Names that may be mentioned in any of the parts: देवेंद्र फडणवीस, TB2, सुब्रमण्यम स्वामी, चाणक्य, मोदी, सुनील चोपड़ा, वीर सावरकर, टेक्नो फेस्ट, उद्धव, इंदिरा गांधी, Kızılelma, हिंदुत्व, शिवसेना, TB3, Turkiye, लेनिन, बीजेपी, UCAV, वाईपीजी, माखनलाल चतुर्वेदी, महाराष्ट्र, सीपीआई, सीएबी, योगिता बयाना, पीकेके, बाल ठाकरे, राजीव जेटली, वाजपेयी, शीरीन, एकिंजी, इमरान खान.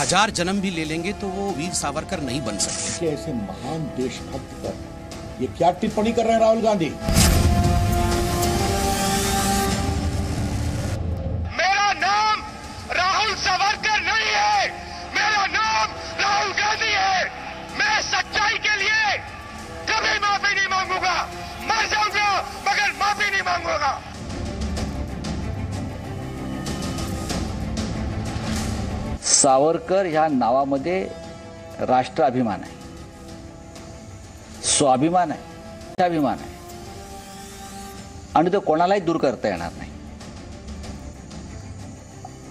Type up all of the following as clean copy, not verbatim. हजार जन्म भी ले लेंगे तो वो वीर सावरकर नहीं बन सकते। ऐसे महान देशभक्त पर ये क्या टिप्पणी कर रहे हैं राहुल गांधी? मेरा नाम राहुल सावरकर नहीं है, मेरा नाम राहुल गांधी है। मैं सच्चाई के लिए कभी माफी नहीं मांगूंगा, मर जाऊंगा मगर माफी नहीं मांगूंगा। सावरकर ह्या नावामध्ये राष्ट्राभिमान आहे, स्वाभिमान आहे, देशाभिमान आहे आणि तो कोणालाही दूर करता येणार नाही।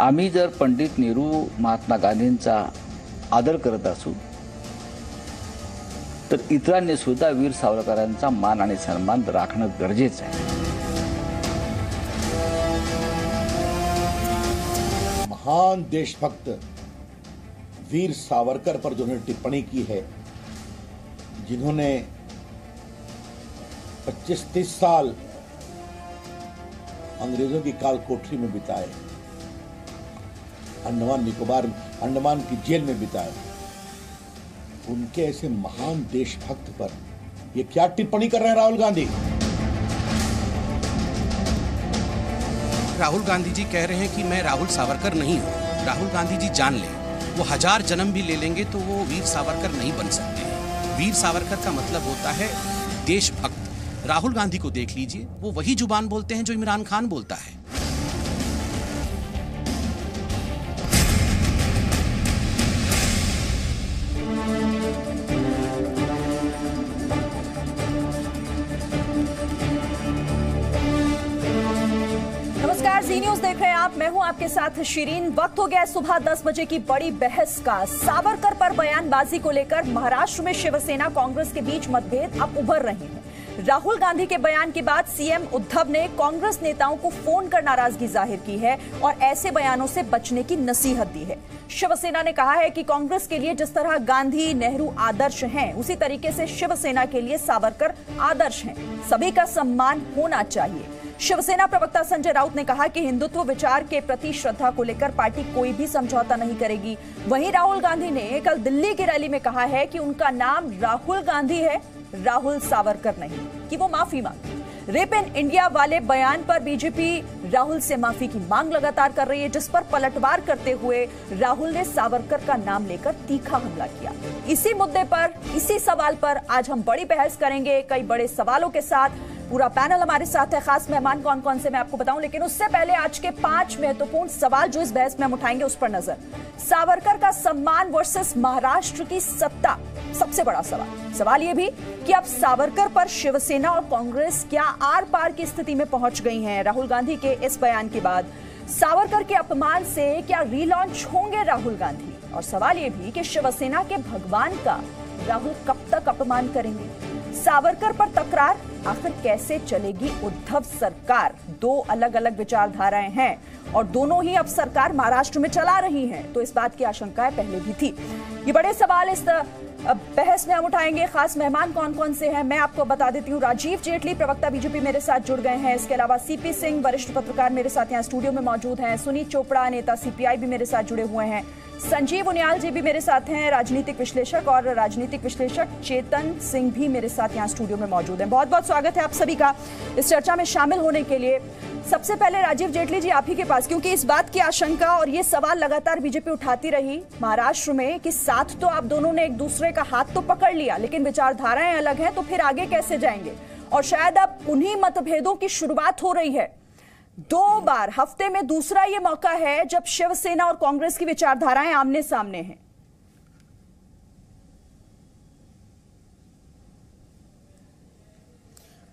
आम्ही जर पंडित नेहरू महात्मा गांधींचा आदर करत असू तर इतरांनी सुद्धा वीर सावरकरांचा मान आणि सन्मान राखणं गरजेचं आहे। महान देशभक्त वीर सावरकर पर जिन्होंने टिप्पणी की है, जिन्होंने 25-30 साल अंग्रेजों की काल कोठरी में बिताए, अंडमान की जेल में बिताए, उनके ऐसे महान देशभक्त पर ये क्या टिप्पणी कर रहे हैं राहुल गांधी? राहुल गांधी जी कह रहे हैं कि मैं राहुल सावरकर नहीं हूँ। राहुल गांधी जी जान लें, वो हजार जन्म भी ले लेंगे तो वो वीर सावरकर नहीं बन सकते हैं। वीर सावरकर का मतलब होता है देशभक्त। राहुल गांधी को देख लीजिए, वो वही जुबान बोलते हैं जो इमरान खान बोलता है। देख रहे हैं आप, मैं हूं आपके साथ शीरीन। वक्त हो गया सुबह 10 बजे की बड़ी बहस का। सावरकर पर बयानबाजी को लेकर महाराष्ट्र में शिवसेना कांग्रेस के बीच मतभेद अब उभर रहे हैं। राहुल गांधी के बयान के बाद सीएम उद्धव ने कांग्रेस नेताओं को फोन कर नाराजगी जाहिर की है और ऐसे बयानों से बचने की नसीहत दी है। शिवसेना ने कहा है कि कांग्रेस के लिए जिस तरह गांधी नेहरू आदर्श हैं, उसी तरीके से शिवसेना के लिए सावरकर आदर्श हैं। सभी का सम्मान होना चाहिए। शिवसेना प्रवक्ता संजय राउत ने कहा कि हिंदुत्व विचार के प्रति श्रद्धा को लेकर पार्टी कोई भी समझौता नहीं करेगी। वहीं राहुल गांधी ने कल दिल्ली की रैली में कहा है कि उनका नाम राहुल गांधी है, राहुल सावरकर नहीं, कि वो माफी मांगे। रेप इन इंडिया वाले बयान पर बीजेपी राहुल से माफी की मांग लगातार कर रही है, जिस पर पलटवार करते हुए राहुल ने सावरकर का नाम लेकर तीखा हमला किया। इसी मुद्दे पर, इसी सवाल पर आज हम बड़ी बहस करेंगे कई बड़े सवालों के साथ। पूरा पैनल हमारे साथ है, खास मेहमान कौन कौन से मैं आपको बताऊं, लेकिन उससे पहले आज के 5 महत्वपूर्ण सवाल जो इस बहस में हम उठाएंगे उस पर नजर। सावरकर का सम्मान वर्सेस महाराष्ट्र की सत्ता, सबसे बड़ा सवाल। सवाल ये भी कि अब सावरकर पर शिवसेना और कांग्रेस क्या आर पार की स्थिति में पहुंच गई है? राहुल गांधी के इस बयान के बाद सावरकर के अपमान से क्या रिलॉन्च होंगे राहुल गांधी? और सवाल ये भी कि शिवसेना के भगवान का राहुल कब तक अपमान करेंगे? सावरकर पर तकरार आखिर कैसे चलेगी उद्धव सरकार? दो अलग अलग विचारधाराएं हैं और दोनों ही अब सरकार महाराष्ट्र में चला रही हैं, तो इस बात की आशंकाएं पहले भी थी। ये बड़े सवाल इस बहस में हम उठाएंगे। खास मेहमान कौन कौन से हैं मैं आपको बता देती हूँ। राजीव जेटली प्रवक्ता बीजेपी मेरे साथ जुड़ गए हैं। इसके अलावा सीपी सिंह वरिष्ठ पत्रकार मेरे साथ यहाँ स्टूडियो में मौजूद हैं। सुनील चोपड़ा नेता सीपीआई भी मेरे साथ जुड़े हुए हैं। संजीव उनियाल जी भी मेरे साथ हैं, राजनीतिक विश्लेषक चेतन सिंह भी मेरे साथ यहाँ स्टूडियो में मौजूद हैं। बहुत बहुत स्वागत है आप सभी का इस चर्चा में शामिल होने के लिए। सबसे पहले राजीव जेटली जी आप ही के पास, क्योंकि इस बात की आशंका और ये सवाल लगातार बीजेपी उठाती रही महाराष्ट्र में कि साथ तो आप दोनों ने एक दूसरे का हाथ तो पकड़ लिया, लेकिन विचारधाराएं अलग हैं, तो फिर आगे कैसे जाएंगे? और शायद अब उन्हीं मतभेदों की शुरुआत हो रही है। दो बार हफ्ते में दूसरा ये मौका है जब शिवसेना और कांग्रेस की विचारधाराएं आमने सामने हैं।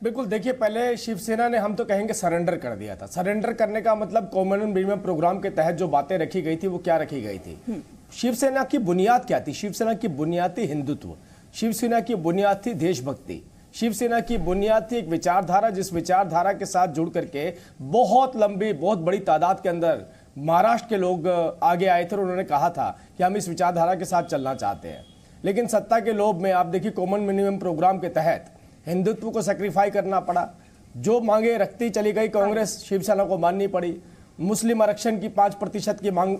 बिल्कुल, देखिए पहले शिवसेना ने, हम तो कहेंगे, सरेंडर कर दिया था। सरेंडर करने का मतलब कॉमन मिनिमम प्रोग्राम के तहत जो बातें रखी गई थी वो क्या रखी गई थी? शिवसेना की बुनियाद क्या थी? शिवसेना की बुनियाद थी हिंदुत्व, शिवसेना की बुनियाद थी देशभक्ति, शिवसेना की बुनियाद थी एक विचारधारा जिस विचारधारा के साथ जुड़ करके बहुत लंबी, बहुत बड़ी तादाद के अंदर महाराष्ट्र के लोग आगे आए थे और उन्होंने कहा था कि हम इस विचारधारा के साथ चलना चाहते हैं। लेकिन सत्ता के लोभ में आप देखिए कॉमन मिनिमम प्रोग्राम के तहत हिंदुत्व को सैक्रिफाई करना पड़ा। जो मांगे रखती चली गई कांग्रेस, शिवसेना को माननी पड़ी। मुस्लिम आरक्षण की 5% की मांग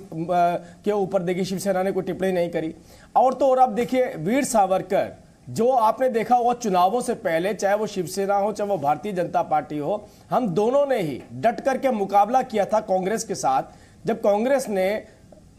के ऊपर देखिए शिवसेना ने कोई टिप्पणी नहीं करी। और तो और आप देखिए वीर सावरकर, जो आपने देखा होगा चुनावों से पहले, चाहे वो शिवसेना हो चाहे वो भारतीय जनता पार्टी हो, हम दोनों ने ही डट करके मुकाबला किया था कांग्रेस के साथ। जब कांग्रेस ने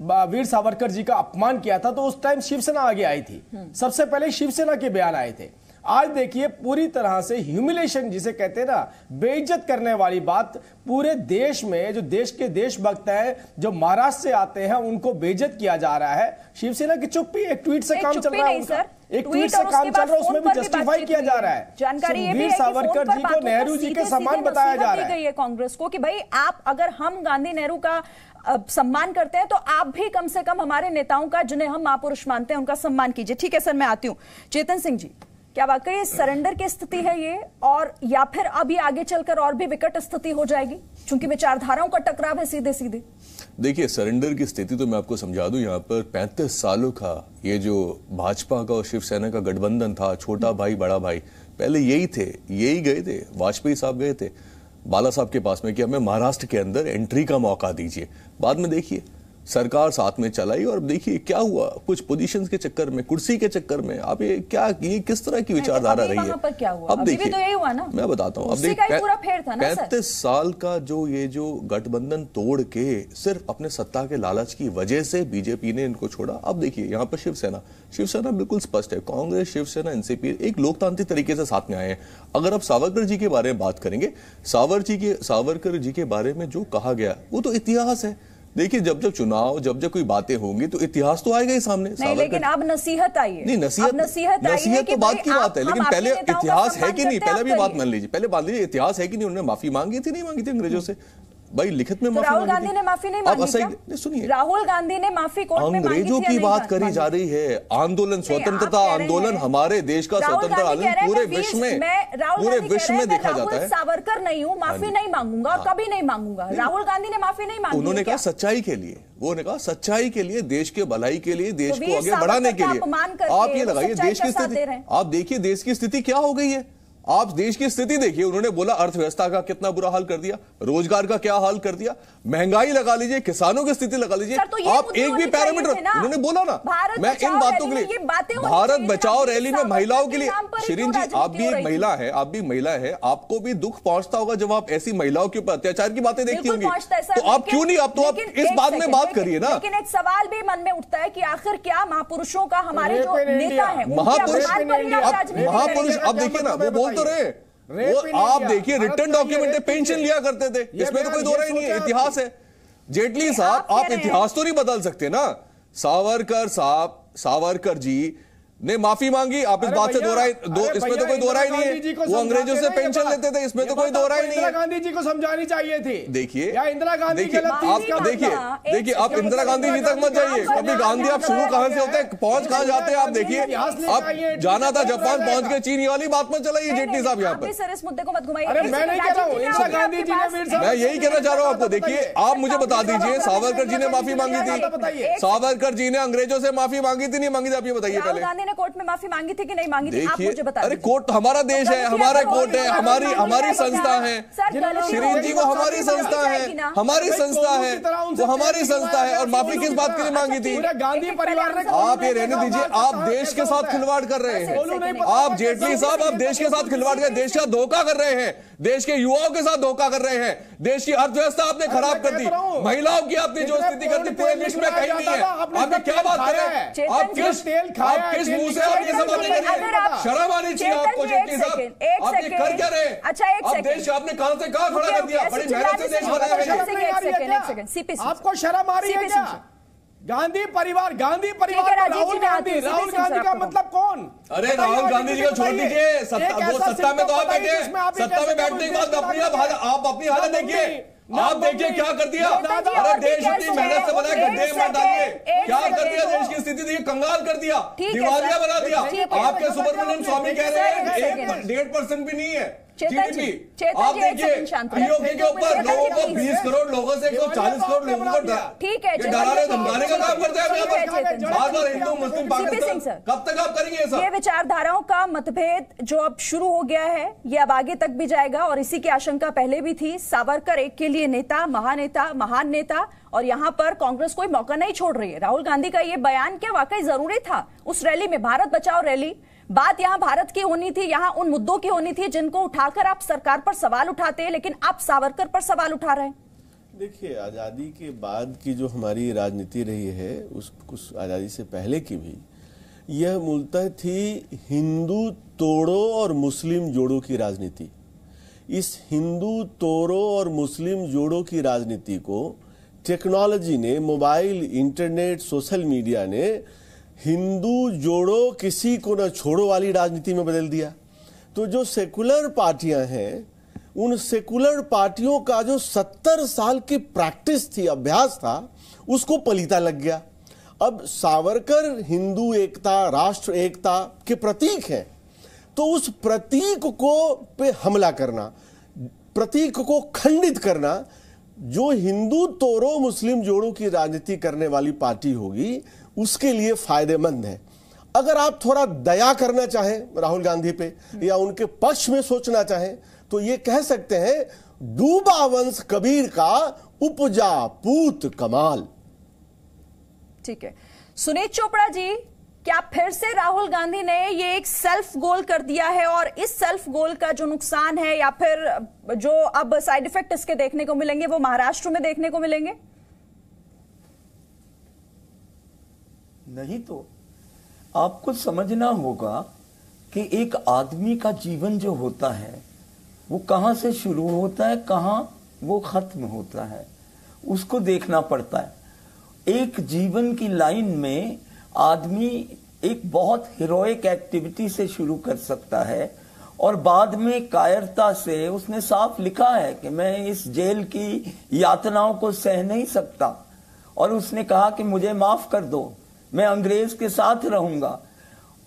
वीर सावरकर जी का अपमान किया था तो उस टाइम शिवसेना आगे आई थी, सबसे पहले शिवसेना के बयान आए थे। आज देखिए पूरी तरह से ह्यूमिलेशन जिसे कहते हैं ना, बेइज्जत करने वाली बात पूरे देश में, जो देश के देशभक्त हैं, जो महाराष्ट्र से आते हैं, उनको बेइज्जत किया जा रहा है। शिवसेना की चुप्पी, एक ट्वीट से काम चल रहा है उनका, एक ट्वीट से काम चल रहा है, उसमें भी जस्टिफाई किया जा रहा है। जानकारी ये वीर सावरकर जी को नेहरू जी के समान बताया जा रहा है कांग्रेस को कि भाई आप, अगर हम गांधी नेहरू का सम्मान करते हैं तो आप भी कम से कम हमारे नेताओं का, जिन्हें हम महापुरुष मानते हैं, उनका सम्मान कीजिए। ठीक है सर, मैं आती हूँ चेतन सिंह जी, क्या वाकई सरेंडर की स्थिति है ये, और या फिर अब ये आगे चलकर और भी विकट स्थिति हो जाएगी क्योंकि विचारधाराओं का टकराव है सीधे सीधे? देखिए सरेंडर की स्थिति तो मैं आपको समझा दूं, यहाँ पर 35 सालों का ये जो भाजपा का और शिवसेना का गठबंधन था, छोटा भाई बड़ा भाई, पहले यही थे, यही गए थे, वाजपेयी साहब गए थे बाला साहब के पास में कि हमें महाराष्ट्र के अंदर एंट्री का मौका दीजिए। बाद में देखिए सरकार साथ में चलाई और देखिए क्या हुआ, कुछ पोजीशंस के चक्कर में, कुर्सी के चक्कर में। आप ये क्या, ये किस तरह की विचारधारा रही है? अब देखिए तो यही हुआ ना, मैं बताता हूँ। अब देखिए 35 साल का जो ये जो गठबंधन तोड़ के सिर्फ अपने सत्ता के लालच की वजह से बीजेपी ने इनको छोड़ा। अब देखिए यहाँ पर शिवसेना बिल्कुल स्पष्ट है, कांग्रेस, शिवसेना, एनसीपी एक लोकतांत्रिक तरीके से साथ में आए हैं। अगर आप सावरकर जी के बारे में बात करेंगे, सावरकर जी के बारे में जो कहा गया वो तो इतिहास है। देखिए जब चुनाव, जब कोई बातें होंगी तो इतिहास तो आएगा ही सामने। नहीं, लेकिन अब नसीहत आई है। नहीं, नसीहत तो बाद की बात है, लेकिन पहले इतिहास है कि नहीं, पहले भी बात मान लीजिए, पहले मान लीजिए इतिहास है कि नहीं। उन्होंने माफी मांगी थी, नहीं मांगी थी अंग्रेजों से? भाई लिखित में माफी, राहुल गांधी ने माफी नहीं मांगी। सुनिए, राहुल गांधी ने माफी कोर्ट में मांगी थी। अंग्रेजों की बात करी जा रही है, आंदोलन, स्वतंत्रता आंदोलन, हमारे देश का स्वतंत्रता आंदोलन पूरे विश्व में देखा जाता है। सावरकर नहीं हूँ, माफी नहीं मांगूंगा और कभी नहीं मांगूंगा। राहुल गांधी ने माफी नहीं मांगी, उन्होंने कहा सच्चाई के लिए, उन्होंने कहा सच्चाई के लिए, देश के भलाई के लिए, देश को आगे बढ़ाने के लिए। आप ये लगाइए देश की स्थिति, आप देखिए देश की स्थिति क्या हो गई है, आप देश की स्थिति देखिए। उन्होंने बोला अर्थव्यवस्था का कितना बुरा हाल कर दिया, रोजगार का क्या हाल कर दिया, महंगाई लगा लीजिए, किसानों की स्थिति लगा लीजिए। तो आप एक भी पैरामीटर, उन्होंने बोला ना, मैं इन बातों के लिए, भारत बचाओ रैली में महिलाओं के लिए, शिरीन जी आप भी एक महिला है, आप भी महिला है, आपको भी दुख पहुंचता होगा जब आप ऐसी महिलाओं के ऊपर अत्याचार की बातें देखती होंगी, तो आप क्यों नहीं, आप तो आप इस बात में बात करिए ना। लेकिन एक सवाल भी मन में उठता है कि आखिर क्या महापुरुषों का, हमारे जो नेता है, महापुरुष आप देखिए ना, वो बोल वो आप देखिए रिटर्न डॉक्यूमेंट में पेंशन लिया करते थे, इसमें तो कोई दो रही नहीं है, इतिहास है। जेटली साहब, आप इतिहास तो नहीं बदल सकते ना। सावरकर साहब, सावरकर जी ने माफी मांगी, आप इस बात से इसमें तो कोई दोहरा ही नहीं है, वो अंग्रेजों से पेंशन लेते थे, इसमें तो कोई दोहरा ही नहीं है। इंदिरा गांधी जी को समझानी चाहिए थी, देखिए इंदिरा गांधी, देखिए आप इंदिरा गांधी जी तक मत जाइए, कभी गांधी आप शुरू कहां से होते हैं, पहुंच कहां जाते हैं, आप देखिए आप जाना था जापान पहुंच के चीन, ये वाली बात मत चलाइए जेटली साहब यहाँ पर। सर इस मुद्दे को मत घुमाइए, मैं नहीं कह रहा हूँ, इंदिरा गांधी जी ने, मैं यही कहना चाह रहा हूँ आपको, देखिए आप मुझे बता दीजिए सावरकर जी ने माफी मांगी थी, सावरकर जी ने अंग्रेजों से माफी मांगी थी, नहीं मांगी थी? आप ये बताइए पहले कोर्ट में माफी मांगी थी कि नहीं मांगी थी, आप मुझे बता। अरे कोर्ट हमारा देश है, हमारा कोर्ट है, हमारी संस्था है, शिरीन जी को हमारी संस्था है, हमारी संस्था है और माफी किस बात के लिए मांगी थी? गांधी परिवार ने। आप ये रहने दीजिए, आप देश के साथ खिलवाड़ कर रहे हैं, आप जेटली साहब आप देश के साथ खिलवाड़ कर, देश का धोखा कर रहे हैं, देश के युवाओं के साथ धोखा कर रहे हैं, देश की अर्थव्यवस्था आपने खराब कर दी, महिलाओं की आपने जो स्थिति कर दी पूरे विश्व में कहीं नहीं है। आपने क्या बात कर रहे हैं, आप किस मुंह से आप ये सब बातें कर रहे हैं? शर्म आनी चाहिए आपको जेटली साहब, आपने कर क्या रहे हैं? अच्छा आप देश आपने कहां से कहां खड़ा कर दिया, बड़ी मेहनत से देश बनाया है, आपको शर्म आ रही है क्या? गांधी परिवार, गांधी परिवार, राहुल गांधी का मतलब कौन? अरे राहुल गांधी जी को छोड़ दीजिए, सत्ता में तो आप बैठे, सत्ता में बैठने के बाद आप अपनी हालत देखिए, आप देखिए क्या कर दिया। अरे देश इतनी मेहनत से बना गड्ढे में डालिए, क्या कर दिया, देश की स्थिति देखिए, कंगाल कर दिया, दिवालिया बना दिया। आपके सुब्रमण्यम स्वामी कह रहे हैं 1% भी नहीं है, चेतन जी, आप देखिए योगी के ऊपर लोगों को 20 करोड़ लोगों से 140 करोड़ लोगों को ठीक है डराने धमकाने का काम करते हैं बार बार हिंदू मुस्लिम पाकिस्तान। कब तक आप करेंगे ये सब? ये विचारधाराओं का मतभेद जो अब शुरू हो गया है ये अब आगे तक भी जाएगा और इसी की आशंका पहले भी थी। सावरकर एक के लिए नेता, महानेता, महान नेता और यहाँ पर कांग्रेस कोई मौका नहीं छोड़ रही है। राहुल गांधी का ये बयान क्या वाकई जरूरी था? उस रैली में, भारत बचाओ रैली, बात यहाँ भारत की होनी थी, यहाँ उन मुद्दों की होनी थी जिनको उठाकर आप सरकार पर सवाल उठाते हैं, लेकिन आप सावरकर पर सवाल उठा रहे हैं। देखिए, आज़ादी के बाद की जो हमारी राजनीति रही है उस कुछ आज़ादी से पहले की भी यह मूलतः थी हिंदू तोड़ो और मुस्लिम जोड़ो की राजनीति। इस हिंदू तोड़ो और मुस्लिम जोड़ो की राजनीति को टेक्नोलॉजी ने, मोबाइल, इंटरनेट, सोशल मीडिया ने हिंदू जोड़ो किसी को न छोड़ो वाली राजनीति में बदल दिया। तो जो सेकुलर पार्टियां हैं उन सेकुलर पार्टियों का जो 70 साल की प्रैक्टिस थी, अभ्यास था, उसको पलीता लग गया। अब सावरकर हिंदू एकता, राष्ट्र एकता के प्रतीक हैं, तो उस प्रतीक को पे हमला करना, प्रतीक को खंडित करना, जो हिंदू तोड़ो मुस्लिम जोड़ो की राजनीति करने वाली पार्टी होगी उसके लिए फायदेमंद है। अगर आप थोड़ा दया करना चाहें राहुल गांधी पे या उनके पक्ष में सोचना चाहें तो ये कह सकते हैं, डूबा वंश कबीर का उपजा पूत कमाल। ठीक है, सुनील चोपड़ा जी, क्या फिर से राहुल गांधी ने ये एक सेल्फ गोल कर दिया है और इस सेल्फ गोल का जो नुकसान है या फिर जो अब साइड इफेक्ट इसके देखने को मिलेंगे वो महाराष्ट्र में देखने को मिलेंगे? नहीं, तो आपको समझना होगा कि एक आदमी का जीवन जो होता है वो कहाँ से शुरू होता है, कहाँ वो खत्म होता है, उसको देखना पड़ता है। एक जीवन की लाइन में आदमी एक बहुत हीरोइक एक्टिविटी से शुरू कर सकता है और बाद में कायरता से, उसने साफ लिखा है कि मैं इस जेल की यातनाओं को सह नहीं सकता और उसने कहा कि मुझे माफ कर दो, मैं अंग्रेज के साथ रहूंगा।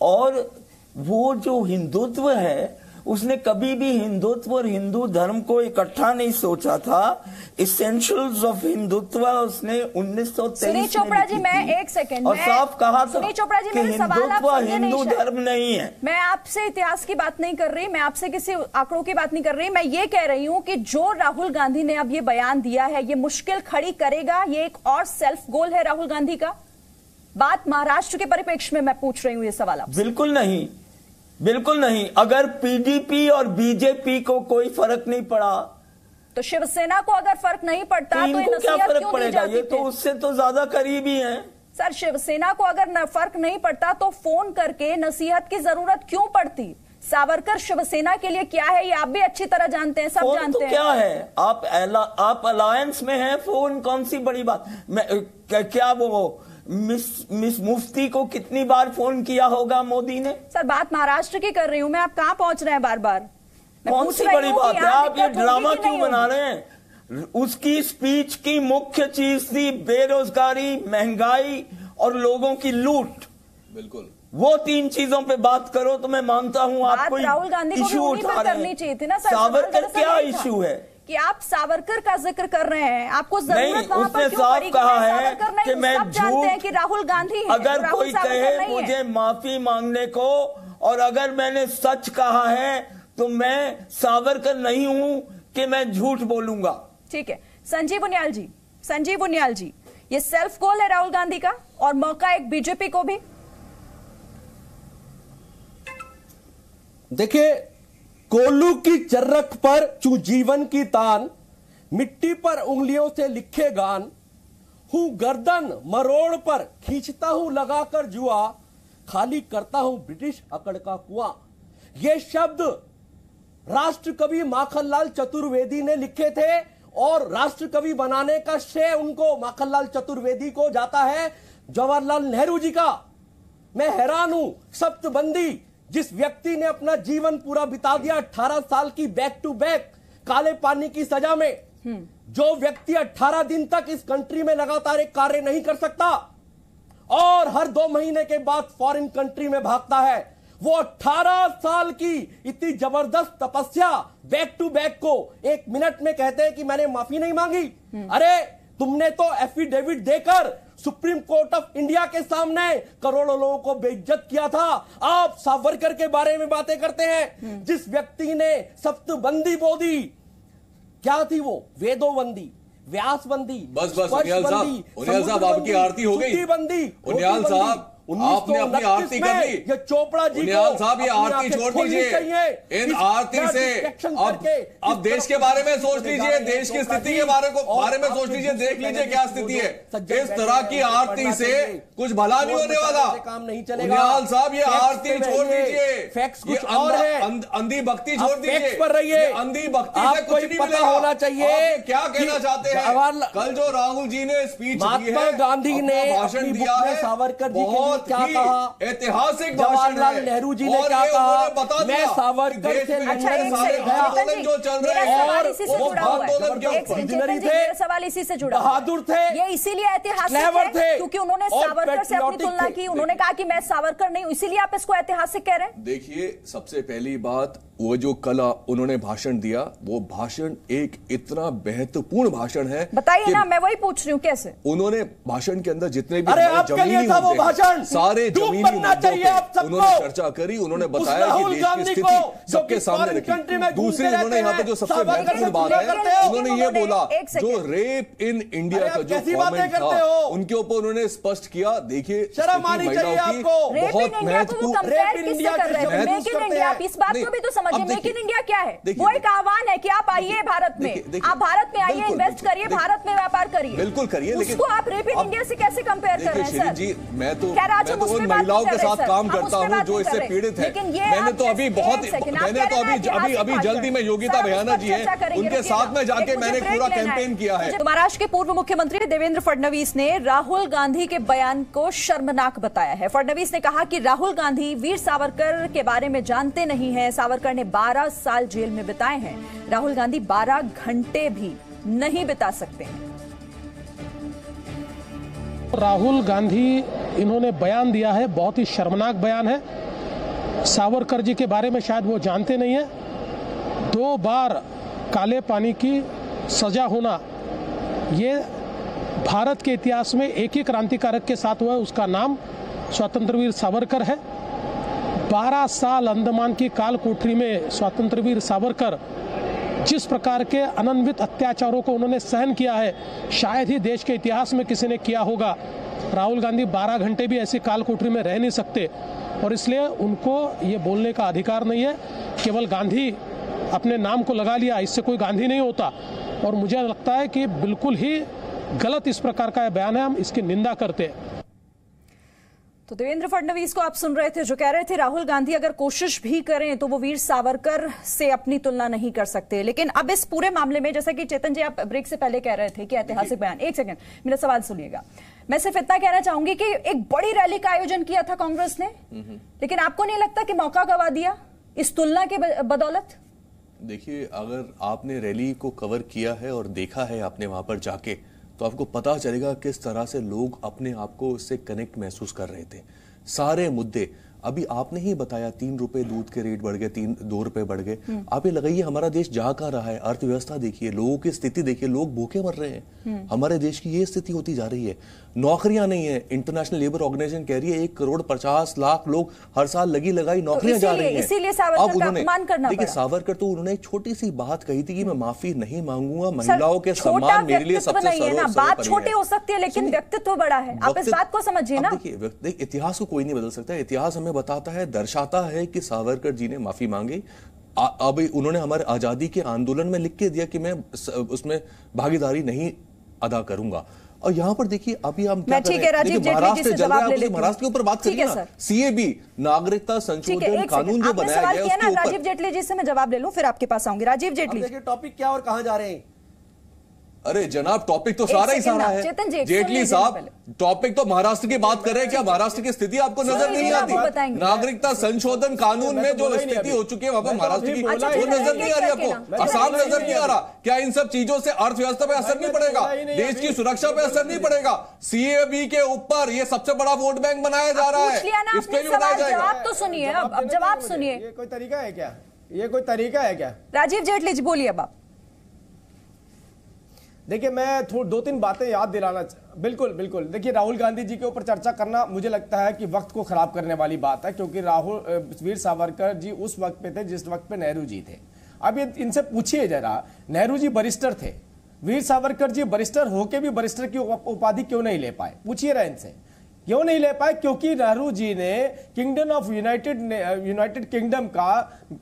और वो जो हिंदुत्व है उसने कभी भी हिंदुत्व और हिंदू धर्म को इकट्ठा नहीं सोचा था। एसेंशियल्स ऑफ हिंदुत्व उसने 1923 और साफ कहा था कि हिंदुत्व हिंदू धर्म नहीं है। मैं आपसे इतिहास की बात नहीं कर रही, मैं आपसे किसी आंकड़ों की बात नहीं कर रही, मैं ये कह रही हूँ कि जो राहुल गांधी ने अब ये बयान दिया है ये मुश्किल खड़ी करेगा। ये एक और सेल्फ गोल है राहुल गांधी का। बात महाराष्ट्र के परिप्रेक्ष्य में मैं पूछ रही हूँ ये सवाल। आप बिल्कुल नहीं, बिल्कुल नहीं। अगर पीडीपी और बीजेपी को कोई फर्क नहीं पड़ा तो शिवसेना को अगर फर्क नहीं पड़ता तो इनको क्या फर्क पड़ेगा? ये तो उससे तो ज्यादा करीबी हैं। सर, शिवसेना को अगर फर्क नहीं पड़ता तो फोन करके नसीहत की जरूरत क्यों पड़ती? सावरकर शिवसेना के लिए क्या है ये आप भी अच्छी तरह जानते हैं, सब जानते हैं। क्या है, आप अलायंस में हैं, फोन कौन सी बड़ी बात? क्या वो मिस मुफ्ती को कितनी बार फोन किया होगा मोदी ने? सर, बात महाराष्ट्र की कर रही हूँ मैं, आप कहाँ पहुंच रहे हैं बार बार? कौन सी बड़ी बात है? आप ये ड्रामा क्यों बना रहे हैं? उसकी स्पीच की मुख्य चीज थी बेरोजगारी, महंगाई और लोगों की लूट। बिल्कुल, वो तीन चीजों पे बात करो तो मैं मानता हूँ आपको राहुल गांधी इश्यू उठा करनी चाहिए थी ना। सावरकर क्या इश्यू है कि आप सावरकर का जिक्र कर रहे हैं? आपको जरूरत वहां पर क्यों पड़ी? सावरकर नहीं, मैं जानते हैं कि राहुल गांधी है। अगर कोई कहे मुझे माफी मांगने को और अगर मैंने सच कहा है तो मैं सावरकर नहीं हूं कि मैं झूठ बोलूंगा। ठीक है, संजीव उनियाल जी, संजीव उनियाल जी, ये सेल्फ गोल है राहुल गांधी का और मौका एक बीजेपी को भी? देखिए, कोल्लू की चर्रक पर चू जीवन की तान, मिट्टी पर उंगलियों से लिखे गान, हूं गर्दन मरोड़ पर खींचता हूं लगाकर जुआ, खाली करता हूं ब्रिटिश अकड़ का कुआं। ये शब्द राष्ट्र कवि माखनलाल चतुर्वेदी ने लिखे थे और राष्ट्र कवि बनाने का श्रेय उनको, माखनलाल चतुर्वेदी को जाता है, जवाहरलाल नेहरू जी का। मैं हैरान हूं, सप्तबंदी जिस व्यक्ति ने अपना जीवन पूरा बिता दिया 18 साल की बैक टू बैक काले पानी की सजा में, जो व्यक्ति 18 दिन तक इस कंट्री में लगातार एक कार्य नहीं कर सकता और हर 2 महीने के बाद फॉरेन कंट्री में भागता है, वो 18 साल की इतनी जबरदस्त तपस्या बैक टू बैक को एक मिनट में कहते हैं कि मैंने माफी नहीं मांगी। अरे तुमने तो एफिडेविट देकर सुप्रीम कोर्ट ऑफ इंडिया के सामने करोड़ों लोगों को बेइज्जत किया था। आप सावरकर के बारे में बातें करते हैं, जिस व्यक्ति ने सप्तबंदी बोधी, क्या थी वो, वेदोबंदी, व्यासबंदी, आपकी आरती हो गई, उनियाल साहब आपने अपनी आरती कर ली। ये चोपड़ा जी, उनियाल साहब ये आरती छोड़ दीजिए। इन आरती से अब देश के बारे में सोच लीजिए, देश की स्थिति के बारे में सोच लीजिए, देख लीजिए क्या स्थिति है। इस तरह की आरती से कुछ भला नहीं होने वाला, काम नहीं चलेगा। उनियाल साहब ये आरती छोड़ दीजिए, फैक्ट्स कुछ और है, अंधी भक्ति छोड़ दीजिए, पर रहिए अंधी भक्ति से कुछ नहीं मिलेगा। होना चाहिए क्या कहना चाहते हैं। कल जो राहुल जी ने स्पीच दी है, गांधी ने भाषण दिया है, सावरकर जी बहुत क्या कहा, ऐतिहासिक जवाहरलाल नेहरू जी ने क्या कहा, मैं सावरकर से आंदोलन जो चल रहा है और वो आंदोलन के सवाल इसी से जुड़ा, बहादुर थे, ये इसीलिए ऐतिहासिक थे क्योंकि उन्होंने सावरकर से अपनी तुलना की, उन्होंने कहा कि मैं सावरकर नहीं हूं, इसीलिए आप इसको ऐतिहासिक कह रहे हैं। देखिए सबसे पहली बात, वो जो कला उन्होंने भाषण दिया, वो भाषण एक इतना महत्वपूर्ण भाषण है, बताइए ना, मैं वही पूछ रही हूँ कैसे। उन्होंने भाषण के अंदर जितने भी जमीनी मुद्दे, सारे जमीनी मुद्दों पे उन्होंने चर्चा करी, उन्होंने बताया कि देश की स्थिति सबके सामने रखी। दूसरी उन्होंने यहाँ पे जो सबसे महत्वपूर्ण बात है, उन्होंने ये बोला जो रेप इन इंडिया का जो कमेंट था उनके ऊपर उन्होंने स्पष्ट किया। देखिए बहुत महत्वपूर्ण, मेक इन इंडिया क्या है, वो एक आह्वान है कि आप आइए भारत में, आप भारत में आइए, इन्वेस्ट करिए, भारत में व्यापार करिए, बिल्कुल करिए, लेकिन उसको आप रेप इन इंडिया से कैसे कंपेयर कर रहे हैं सर जी। मैं तो उन महिलाओं के साथ काम करता हूँ जो इससे पीड़ित है। मैंने तो अभी अभी जल्दी में योगिता बयाना जी है उनके साथ में जाके मैंने पूरा कैंपेन किया है। महाराष्ट्र के पूर्व मुख्यमंत्री देवेंद्र फडणवीस ने राहुल गांधी के बयान को शर्मनाक बताया है। फडणवीस ने कहा कि राहुल गांधी वीर सावरकर के बारे में जानते नहीं है, सावरकर 12 साल जेल में बिताए हैं, राहुल गांधी 12 घंटे भी नहीं बिता सकते हैं। राहुल गांधी इन्होंने बयान दिया है, बहुत ही शर्मनाक बयान है। सावरकर जी के बारे में शायद वो जानते नहीं है। 2 बार काले पानी की सजा होना, ये भारत के इतिहास में एक ही क्रांतिकारक के साथ हुआ है, उसका नाम स्वतंत्रवीर सावरकर है। 12 साल अंडमान की काल कोठरी में स्वतंत्रवीर सावरकर जिस प्रकार के अनन्वित अत्याचारों को उन्होंने सहन किया है, शायद ही देश के इतिहास में किसी ने किया होगा। राहुल गांधी 12 घंटे भी ऐसी काल कोठरी में रह नहीं सकते और इसलिए उनको ये बोलने का अधिकार नहीं है। केवल गांधी अपने नाम को लगा लिया, इससे कोई गांधी नहीं होता और मुझे लगता है कि बिल्कुल ही गलत इस प्रकार का बयान है, हम इसकी निंदा करते हैं। तो देवेंद्र फडणवीस को आप सुन रहे थे, जो कह रहे थे राहुल गांधी अगर कोशिश भी करें तो वो वीर सावरकर से अपनी तुलना नहीं कर सकते। लेकिन अब इस पूरे मामले में, जैसा कि चेतन जी आप ब्रेक से पहले कह रहे थे कि ऐतिहासिक बयान, एक सेकंड मेरा सवाल सुनिएगा, मैं सिर्फ इतना कहना चाहूंगी कि एक बड़ी रैली का आयोजन किया था कांग्रेस ने, लेकिन आपको नहीं लगता कि मौका गंवा दिया इस तुलना के बदौलत? देखिए अगर आपने रैली को कवर किया है और देखा है आपने वहां पर जाके, तो आपको पता चलेगा किस तरह से लोग अपने आप को उससे कनेक्ट महसूस कर रहे थे। सारे मुद्दे, अभी आपने ही बताया 3 रुपए दूध के रेट बढ़ गए, 2 रुपए बढ़ गए। आप ये लगाइए हमारा देश जा कहाँ रहा है, अर्थव्यवस्था देखिए, लोगों की स्थिति देखिए, लोग भूखे मर रहे हैं, हमारे देश की ये स्थिति होती जा रही है। नौकरियां नहीं है, इंटरनेशनल लेबर ऑर्गेनाइजेशन कह रही है 1,50,00,000 लोग हर साल लगी लगाई नौकरियां जा रही है। इसीलिए देखिए सावरकर तो उन्होंने एक छोटी सी बात कही थी कि मैं माफी नहीं मांगूंगा, महिलाओं के सम्मान मेरे लिए सबसे सर्वोच्च। बात छोटी हो सकती है लेकिन व्यक्तित्व बड़ा है, आप इस बात को समझिए ना। देखिए इतिहास को कोई नहीं बदल सकता, इतिहास हमें बताता है, दर्शाता है कि सावरकर जी ने माफी मांगी। अभी उन्होंने हमारे आजादी के आंदोलन में लिख के दिया कि मैं उसमें भागीदारी नहीं अदा करूंगा। और यहाँ पर देखिए अभी हम क्या कर रहे हैं, महाराष्ट्र जल रहा है, महाराष्ट्र के ऊपर बात करिए ना, सीएबी नागरिकता संशोधन कानून जो बनाया गया है। राजीव जेटली जी से मैं जवाब ले लूं, फिर आपके पास आऊंगी। राजीव जेटली, टॉपिक क्या और कहां जा रहे हैं? अरे जनाब टॉपिक तो सारा ही सारा है जेटली साहब, टॉपिक तो महाराष्ट्र की बात कर रहे हैं। क्या महाराष्ट्र की स्थिति आपको नजर नहीं आती? नागरिकता संशोधन कानून में जो स्थिति हो चुकी है वहां पर महाराष्ट्र की वो नजर नहीं आ रही आपको, आसाम नजर नहीं आ रहा। क्या इन सब चीजों से अर्थव्यवस्था पे असर नहीं पड़ेगा? देश की सुरक्षा पे असर नहीं पड़ेगा? सीएबी के ऊपर ये सबसे बड़ा वोट बैंक बनाया जा रहा है, इस पे भी बनाया जाएगा। तो सुनिए, अब जवाब सुनिए। ये कोई तरीका है क्या? ये कोई तरीका है क्या? राजीव जेटली जी बोलिए। अब आप देखिए, मैं थोड़ी दो तीन बातें याद दिलाना, बिल्कुल बिल्कुल। देखिए, राहुल गांधी जी के ऊपर चर्चा करना मुझे लगता है कि वक्त को खराब करने वाली बात है, क्योंकि वीर सावरकर जी उस वक्त पे थे जिस वक्त पे नेहरू जी थे। अब ये इनसे पूछिए जरा, नेहरू जी बैरिस्टर थे, वीर सावरकर जी बैरिस्टर होके भी बैरिस्टर की उपाधि क्यों नहीं ले पाए? पूछिए रहा इनसे क्यों नहीं ले पाए? क्योंकि नेहरू जी ने किंगडम ऑफ यूनाइटेड किंगडम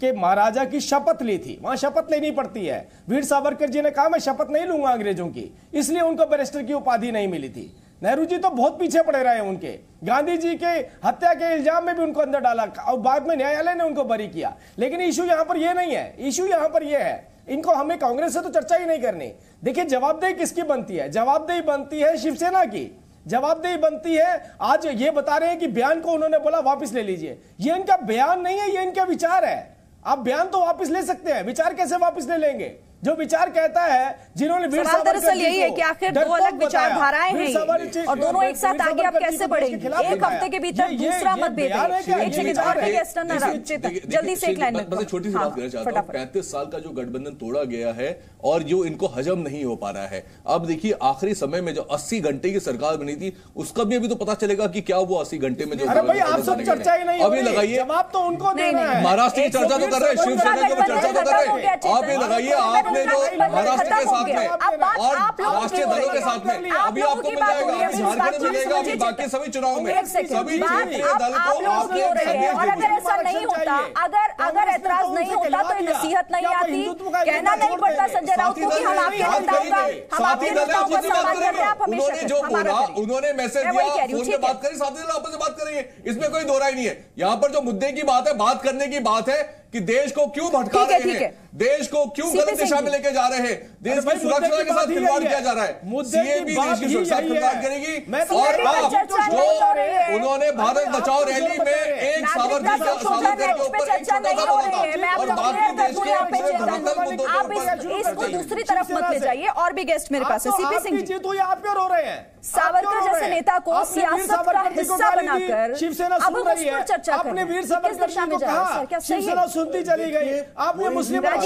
के महाराजा की शपथ ली थी। वहां शपथ लेनी पड़ती है। वीर सावरकर जी ने कहा मैं शपथ नहीं लूंगा अंग्रेजों की, इसलिए उनको बैरिस्टर की उपाधि नहीं मिली थी। नेहरू जी तो बहुत पीछे पड़े रहे उनके। गांधी जी के हत्या के इल्जाम में भी उनको अंदर डाला और बाद में न्यायालय ने उनको बरी किया। लेकिन इशू यहां पर यह नहीं है, इशू यहां पर यह है इनको हमें कांग्रेस से तो चर्चा ही नहीं करनी। देखिए, जवाबदेही किसकी बनती है? जवाबदेही बनती है शिवसेना की, जवाबदेही बनती है। आज ये बता रहे हैं कि बयान को उन्होंने बोला वापस ले लीजिए, ये इनका बयान नहीं है, ये इनका विचार है। आप बयान तो वापस ले सकते हैं, विचार कैसे वापस ले लेंगे? जो विचार कहता है जिन्होंने वीर सावरकर यही है कि आखिर दो अलग विचारधाराएं हैं और दोनों एक साथ आगे आप कैसे बढ़ेंगे? एक हफ्ते के भीतर दूसरा मतभेद है। जल्दी से एक लाइन में छोटी सी बात करना चाहता हूं। 35 साल का जो गठबंधन तोड़ा गया है और जो इनको हजम नहीं हो पा रहा है। अब देखिए, आखिरी समय में जो 80 घंटे की सरकार बनी थी उसका भी अभी तो पता चलेगा कि क्या वो 80 घंटे में जो चर्चा ही नहीं, अभी लगाइए आप तो उनको महाराष्ट्र की चर्चा तो कर रहे हैं, शिवसेना की चर्चा तो कर रहे हैं। आप ये लगाइए आपने जो महाराष्ट्र के साथ में और राष्ट्रीय दलों के साथ में अभी आपको मिल जाएगा, झारखंड मिलेगा, अभी बाकी सभी चुनाव में सभी दल को आपके संदेश। और अगर ऐसा नहीं होता, अगर ऐतराज नहीं होता तो नसीहत नहीं आती, कहना नहीं पड़ता संजय राउत को कि हम आपके नेताओं का, हम आपके नेताओं का सम्मान करते हैं। आप हमेशा जो बोला उन्होंने मैसेज दिया, फोन पे बात करी, साथी दल आपस में बात कर रही है, इसमें कोई दोहराई नहीं है। यहाँ पर जो मुद्दे की बात है, बात करने की बात है कि देश को क्यों भटका रहे हैं, देश को क्यों गलत दिशा में लेके जा रहे हैं, देश की सुरक्षा के साथ खिलवाड़ किया जा रहा है, सीएबी देश की सुरक्षा खिलवाड़ करेगी। और आप जो उन्होंने भारत बचाओ रैली में एक सावरकर के ऊपर एक छोटा सा बता और बाकी देश के भटकल मुद्दों पर इसको दूसरी तरफ मत ले जाइए। और भी गेस्ट मेरे पास है, सीपी सिंह जी तो ये आप क्यों रो रहे हैं? सावरकर जैसे नेता को सियासत का हिस्सा बनाकर शिवसेना सुन रही है, आपने वीर सावरकर को कहा, शिवसेना सुनती चली गई, आपने मुस्लिम आपके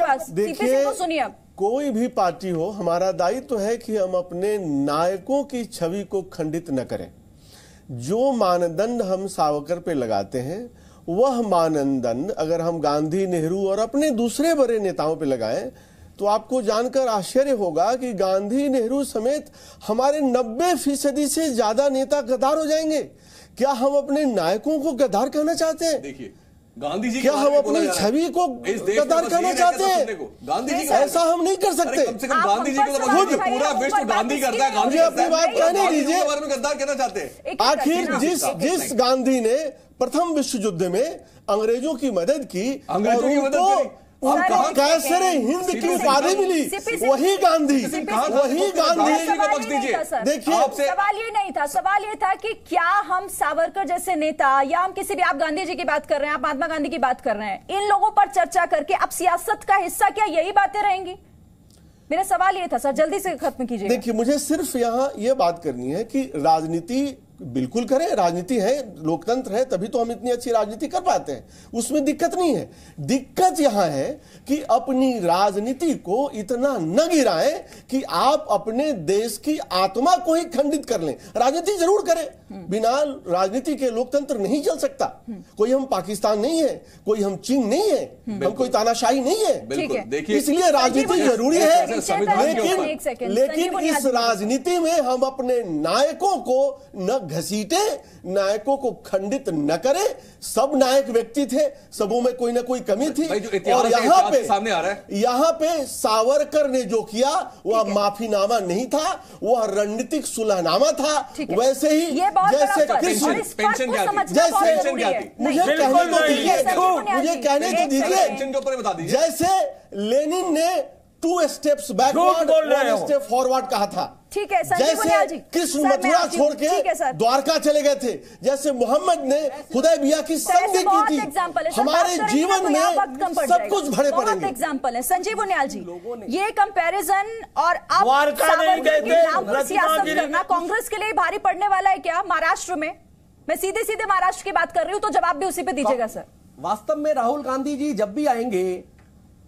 पास। देखिए, सुनिए, कोई भी पार्टी हो, हमारा दायित्व तो है कि हम अपने नायकों की छवि को खंडित न करें। जो मानदंड हम सावरकर पे लगाते हैं वह मानदंड अगर हम गांधी, नेहरू और अपने दूसरे बड़े नेताओं पे लगाएं तो आपको जानकर आश्चर्य होगा कि गांधी, नेहरू समेत हमारे 90% से ज्यादा नेता गद्दार हो जाएंगे। क्या हम अपने नायकों को गद्दार कहना चाहते हैं? देखिए, गांधी जी, क्या हम अपनी छवि को गद्दार करना चाहते हैं? गांधी जी, ऐसा हम नहीं कर सकते। कम से कम गांधी जी को तो पूरा विश्व गांधी करता है। मुझे अपनी बात कहने दीजिए, गद्दार कहना चाहते हैं। आखिर जिस गांधी ने प्रथम विश्व युद्ध में अंग्रेजों की मदद की, अंग्रेजों की मदद कैसरे हिंद की उपाधि मिली, वही गांधी, वही गांधी। देखिए, सवाल ये नहीं था, सवाल ये था कि क्या हम सावरकर जैसे नेता या हम किसी भी, आप गांधी जी की बात कर रहे हैं, आप महात्मा गांधी की बात कर रहे हैं, इन लोगों पर चर्चा करके अब सियासत का हिस्सा क्या यही बातें रहेंगी? मेरा सवाल ये था सर, जल्दी से खत्म कीजिए। देखिए, मुझे सिर्फ यहाँ ये बात करनी है कि राजनीति बिल्कुल करें, राजनीति है, लोकतंत्र है, तभी तो हम इतनी अच्छी राजनीति कर पाते हैं, उसमें दिक्कत नहीं है। दिक्कत यहाँ है कि अपनी राजनीति को इतना न गिराएं कि आप अपने देश की आत्मा को ही खंडित कर लें। राजनीति जरूर करें, बिना राजनीति के लोकतंत्र नहीं चल सकता। कोई हम पाकिस्तान नहीं है, कोई हम चीन नहीं है, हम कोई तानाशाही नहीं है, इसलिए राजनीति जरूरी है। लेकिन इस राजनीति में हम अपने नायकों को न घसीटे, नायकों को खंडित न करें। सब नायक व्यक्ति थे, सबों में कोई ना कोई कमी थी। और यहाँ पे सावरकर ने जो किया वह माफीनामा नहीं था, वह रणनीतिक सुलहनामा था। वैसे ही जैसे पेंशन मुझे कहने तो दीजिए, जैसे लेनिन ने two steps backward one step forward कहा था। ठीक है सर, जैसे कृष्ण मथुरा छोड़ के द्वारका चले गए थे, जैसे मोहम्मद ने हुदैबिया की संधि की थी। हमारे जीवन में सब कुछ भरे पड़े एग्जाम्पल है। संजीव उनियाल जी, ये कंपैरिजन और आप सियासत करना कांग्रेस के लिए भारी पड़ने वाला है क्या महाराष्ट्र में? मैं सीधे सीधे महाराष्ट्र की बात कर रही हूँ, तो जवाब भी उसी पे दीजिएगा सर। वास्तव में राहुल गांधी जी जब भी आएंगे,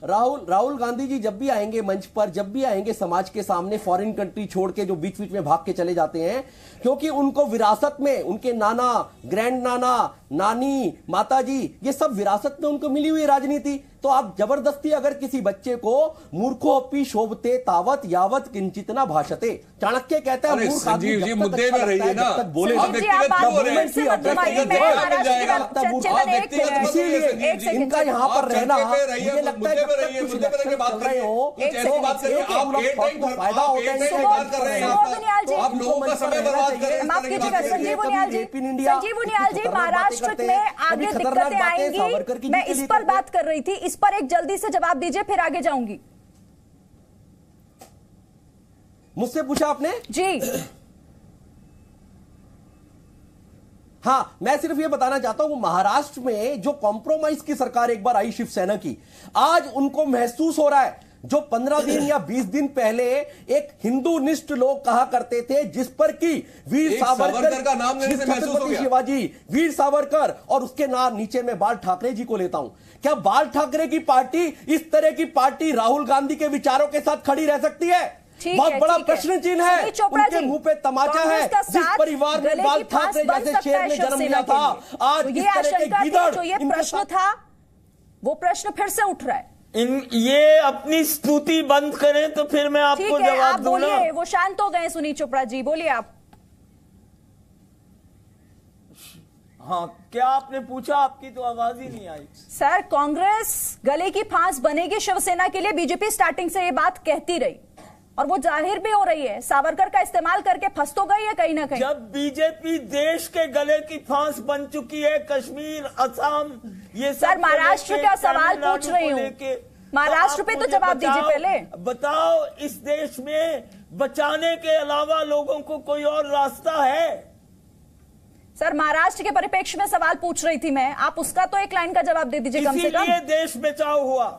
राहुल गांधी जी जब भी आएंगे मंच पर, जब भी आएंगे समाज के सामने, फॉरेन कंट्री छोड़ के जो बीच बीच में भाग के चले जाते हैं, क्योंकि उनको विरासत में उनके नाना, ग्रैंड नाना, नानी, माताजी, ये सब विरासत में उनको मिली हुई राजनीति। तो आप जबरदस्ती अगर किसी बच्चे को मूर्खोपि शोभते तावत यावत किंचितना भाषते, चाणक्य कहता है मूर्ख आदमी इसीलिए इनका यहाँ पर रहना मुझे लगता है फायदा होता है। में आगे दिक्कतें आएंगी, मैं इस पर बात कर रही थी, इस पर एक जल्दी से जवाब दीजिए फिर आगे जाऊंगी। मुझसे पूछा आपने जी? हाँ, मैं सिर्फ ये बताना चाहता हूं महाराष्ट्र में जो कॉम्प्रोमाइज की सरकार एक बार आई शिवसेना की, आज उनको महसूस हो रहा है जो 15 दिन या 20 दिन पहले एक हिंदूनिष्ठ लोग कहा करते थे, जिस पर कि वीर सावरकर का नाम लेने से महसूस हो गया। शिवाजी, वीर सावरकर और उसके नाम नीचे में बाल ठाकरे जी को लेता हूं। क्या बाल ठाकरे की पार्टी, इस तरह की पार्टी राहुल गांधी के विचारों के साथ खड़ी रह सकती है? बहुत बड़ा प्रश्न चिन्ह है। उनके मुंह पे तमाचा है। जिस परिवार में बाल ठाकरे जैसे शेर ने जन्म लिया था, आज इस तरह के गीदड़, इनका प्रश्न था, वो प्रश्न फिर से उठ रहा है। ये अपनी स्तुति बंद करें तो फिर मैं आपको जवाब दूंगा। बोलिए, वो शांत हो गए। सुनील चोपड़ा जी बोलिए आप। हाँ, क्या आपने पूछा? आपकी तो आवाज ही नहीं आई सर। कांग्रेस गले की फांस बनेगी शिवसेना के लिए, बीजेपी स्टार्टिंग से ये बात कहती रही और वो जाहिर भी हो रही है। सावरकर का इस्तेमाल करके फंस तो गई है कहीं ना कहीं। जब बीजेपी देश के गले की फांस बन चुकी है, कश्मीर, असम, ये सर महाराष्ट्र का सवाल पूछ रही हूँ, महाराष्ट्र पे तो जवाब दीजिए। पहले बताओ इस देश में बचाने के अलावा लोगों को कोई और रास्ता है? सर महाराष्ट्र के परिप्रेक्ष्य में सवाल पूछ रही थी मैं, आप उसका तो एक लाइन का जवाब दे दीजिए कम से कम। इसीलिए देश बचाओ हुआ।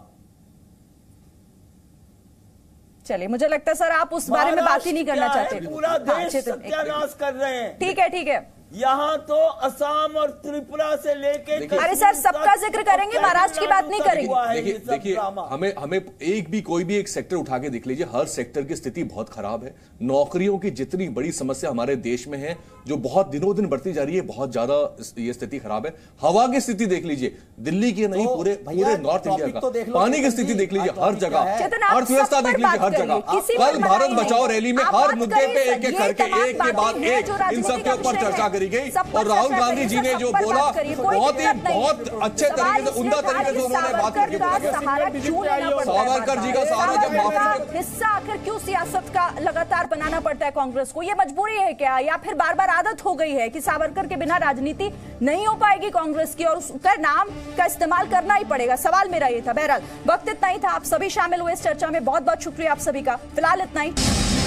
चलिए, मुझे लगता है सर आप उस बारे में बात ही नहीं करना चाहते। पूरा देश सत्यानाश कर रहे हैं। ठीक है, ठीक है। यहाँ तो असम और त्रिपुरा से लेके, अरे सर सबका जिक्र करेंगे, महाराष्ट्र की बात नहीं करेंगे। देखिए, हमें एक भी कोई भी एक सेक्टर उठा के देख लीजिए, हर सेक्टर की स्थिति बहुत खराब है। नौकरियों की जितनी बड़ी समस्या हमारे देश में है, जो बहुत दिनों दिन बढ़ती जा रही है, बहुत ज्यादा ये स्थिति खराब है। हवा की स्थिति देख लीजिए, दिल्ली की नहीं पूरे नॉर्थ इंडिया का। पानी की स्थिति देख लीजिए, हर जगह अर्थव्यवस्था देख लीजिए, हर जगह। कल भारत बचाओ रैली में हर मुद्दे पे एक एक करके, एक के बाद एक, इन सबके ऊपर चर्चा गई। और राहुल गांधी जी ने जो बोला बहुत ही बहुत अच्छे तरीके से, उमदा तरीके से उन्होंने बात करके बोला। सावरकर जी का सहारा जब माफी हिस्सा, आखिर क्यों सियासत का लगातार बनाना पड़ता है कांग्रेस को? ये मजबूरी है क्या, या फिर बार बार आदत हो गई है कि सावरकर के बिना राजनीति नहीं हो पाएगी कांग्रेस की और उसका नाम का इस्तेमाल करना ही पड़ेगा? सवाल मेरा ये था। बहरहाल वक्त इतना ही था, आप सभी शामिल हुए इस चर्चा में, बहुत बहुत शुक्रिया आप सभी का। फिलहाल इतना ही।